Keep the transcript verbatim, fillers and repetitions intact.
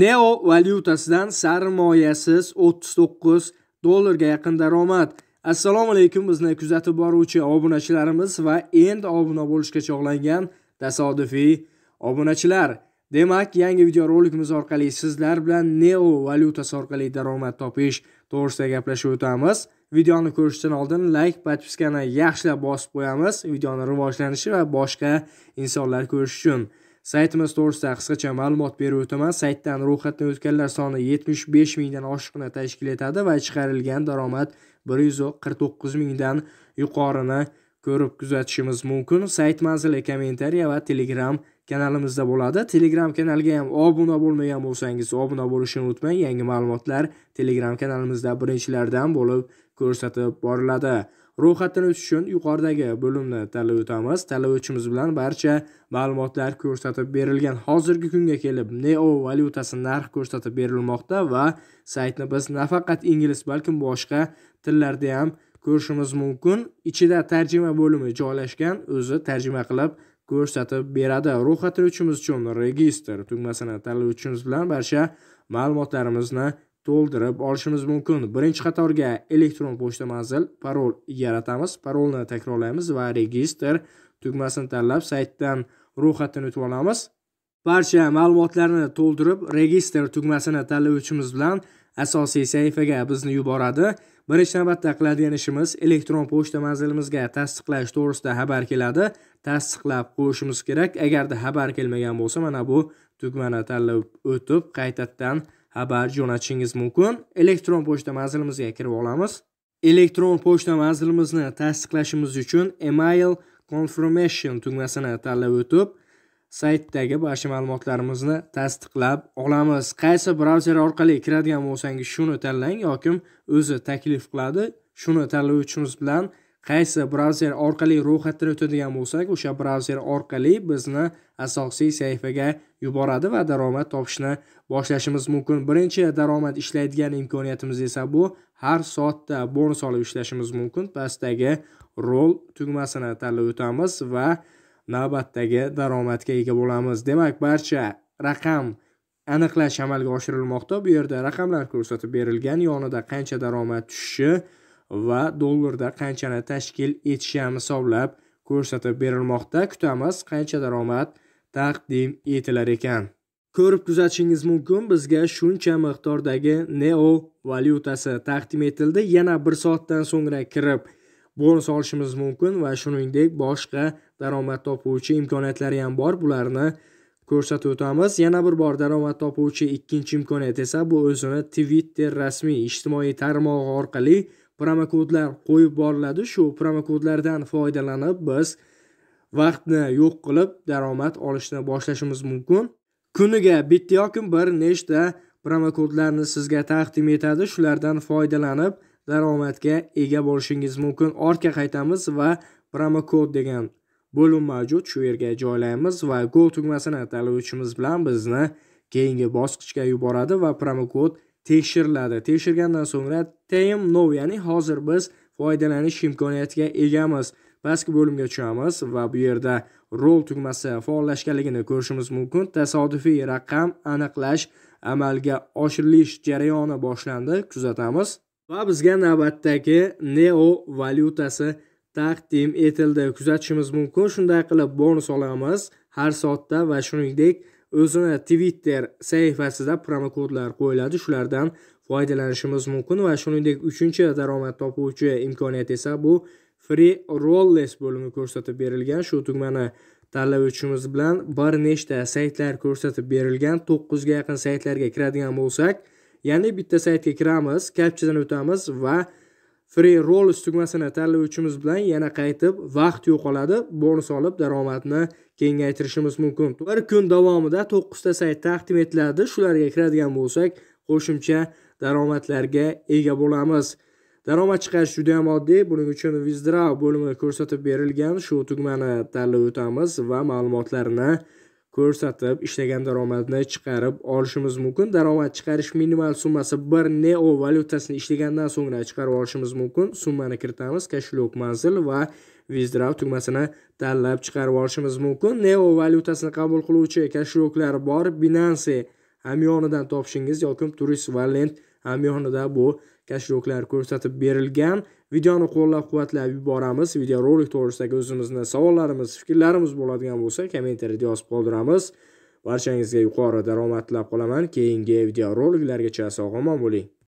Neo Valyutasdan sarmoyasiz o'ttiz to'qqiz dollarga yaqin daromad. Assalomu alaykum bizni kuzatib boruvchi obunachilarimiz va endi obuna bo'lishga chog'langan tasodifiy obunachilar. Demak, yangi video rolikimiz orqali sizlar bilan Neo valyutasi orqali daromad topish to'g'risida gaplashib o'tamiz. Videoni ko'rishdan oldin like, podpiskani yaxshilab bosib qo'yamiz, videoni rivojlanishi va boshqa insonlar ko'rish uchun. Saytimiz to'g'risida qisqacha ma'lumot berib o'taman. Saytdan ro'yxatdan o'tganlar soni yetmish besh ming dan oshiqni tashkil etadi va chiqarilgan daromad bir yuz qirq to'qqiz ming dan yuqorini ko'rib kuzatishimiz mumkin. Sayt manzili, kommentariya va Telegram kanalimizda bo'ladi. Telegram kanaliga ham obuna bo'lmagan bo'lsangiz, obuna bo'lishni unutmang. Yangi ma'lumotlar Telegram kanalimizda birinchilardan bo'lib ko'rsatib boriladi. Ro'yxatdan o'tish uchun yuqoridagi bo'limni tanlab o'tamiz. Tanlovchimiz bilan barcha ma'lumotlar ko'rsatib berilgan. Hozirgi kunga kelib Neo valyutasi narxi ko'rsatib berilmoqda va saytni biz nafaqat ingliz, balkim boshqa tillarda ham ko'rishimiz mumkin. Ichida tarjima bo'limi joylashgan, o'zi tarjima qilib ko'rsatib beradi. Ro'yxatdan o'tishimiz uchun register tugmasini tanlovchimiz bilan barcha ma'lumotlarimizni to'ldirib olishimiz mumkin. Birinchi qatorga elektron pochta manzil, parol yaratamiz. Parolni takrorlaymiz va register tugmasini tanlab saytdan ro'yxatdan o'tib olamiz. Barcha ma'lumotlarni to'ldirib, register tugmasini tanlovchimiz bilan asosiy sahifaga bizni yuboradi. Birinchi navbatda qiladigan ishimiz elektron pochta manzilimizga tasdiqlash to'g'risida xabar keladi. Tasdiqlab qo'yishimiz kerak. Agarda xabar kelmagan bo'lsa, mana bu tugmani tanlab o'tib, qaytadan xabar jo'natishingiz mumkin. Elektron pochta manzilimizga kirib olamiz. Elektron pochta manzilimizni tasdiqlashimiz uchun email confirmation tugmasini tanlab o'tib, saytdagi barcha ma'lumotlarimizni tasdiqlab olamiz. Qaysi brauzer orqali kiradigan bo'lsangiz, shuni tanlang yoki o'zi taklif qiladi, shuni tanlovchimiz bilan qaysi brauzer orqali ro'yxatdan o'tadigan bo'lsak, o'sha brauzer orqali bizni asosiy sahifaga yuboradi va daromad topishni boshlashimiz mumkin. Birinchi daromad ishlaydigan imkoniyatimiz esa bu har soatda bonus olib ishlashimiz mumkin. Pastdagi roll tugmasini tanlab o'tamiz va navbatdagi daromadga ega bo'lamiz. Demak, barcha raqam aniqlash amalga oshirilmoqda. Bu yerda raqamlar ko'rsatib berilgan, yonida qancha daromad tushishi va dollarda qanchani tashkil etishi ham hisoblab ko'rsatib berilmoqda. Kutamiz, qancha daromad taqdim etilar ekan. Ko'rib kuzatishingiz mumkin, bizga shuncha miqdordagi Neo valyutasi taqdim etildi. Yana bir soatdan so'ngra kirib bonus olishimiz mumkin va shuningdek boshqa daromad topuvchi imkoniyatlari ham bor. Bularni ko'rsatib o'tamiz. Yana bir bor daromad topuvchi ikkinchi imkoniyat esa bu o'zini Twitter rasmiy ijtimoiy tarmog'i orqali promokodlar qo'yib boriladi. Shu promokodlardan foydalanib biz vaqtni yo'q qilib daromad olishni boshlashimiz mumkin. Kuniga bitta yoki bir nechta promokodlarni sizga taqdim etadi. Shulardan foydalanib daromadga ega bo'lishingiz mumkin. Orqa qaytamiz va promokod degan bo'lim mavjud, shu yerga joylaymiz va go tugmasini tanlovchimiz bilan bizni keyingi bosqichga yuboradi va promokod tekshiriladi. Tekshirgandan so'ngra time now, ya'ni hozir biz foydalanish imkoniyatiga egamiz. Pastki bo'limga tushamiz va bu yerda roll tugmasi faollashganligini ko'rishimiz mumkin. Tasodifiy raqam aniqlash amalga oshirilish jarayoni boshlandi, kuzatamiz. Va bizga navbatdagi Neo valyutasi taqdim etildi, kuzatishimiz mumkin. Shunday qilib bonus olamiz har soatda va shuningdek o'zini Twitter sahifasida promokodlar qo'yiladi, shulardan foydalanishimiz mumkin va shuningdek uchinchi daromad topuvchi imkoniyat esa bu free rolls bo'limi ko'rsatib berilgan. Shu tugmani tanlovchimiz bilan bir nechta saytlar ko'rsatib berilgan. to'qqiz ga yaqin saytlarga kiradigan bo'lsak, ya'ni bitta saytga kiramiz, kapchadan o'tamiz va free rolls tugmasini tanlovchimiz bilan yana qaytib vaqt yo'qoladi. Bonus olib daromadni kengaytirishimiz mumkin. Bir kun davomida to'qqizta sayt taqdim etiladi. Shularga kiradigan bo'lsak, qo'shimcha daromadlarga ega bo'lamiz. Daromad chiqarish juda ham oddiy. Buning uchun withdraw bo'limi ko'rsatib berilgan. Shu tugmani tanlab o'tamiz va ma'lumotlarni ko'rsatib ishlagan daromadni chiqarib olishimiz mumkin. Daromad chiqarish minimal summasi bir Neo valyutasini ishlagandan so'ngra chiqarib olishimiz mumkin. Summani kiritamiz, kashlok manzil va withdraw tugmasini tanlab chiqarib olishimiz mumkin. Neo valyutasini qabul qiluvchi kashloklar bor. Binance hem yonidan topishingiz yoki Trust Wallet hem yonida bu cashlocklar ko'rsatib berilgan. Videoni qo'llab-quvvatlab yuboramiz. Video rolik to'g'risidagi o'zimizning savollarimiz, fikrlarimiz bo'ladigan bo'lsa, kommentariyada yozib qoldiramiz. Barchangizga yuqori daromad tilab qolaman. Keyingi video roliklargacha sog' omon bo'ling.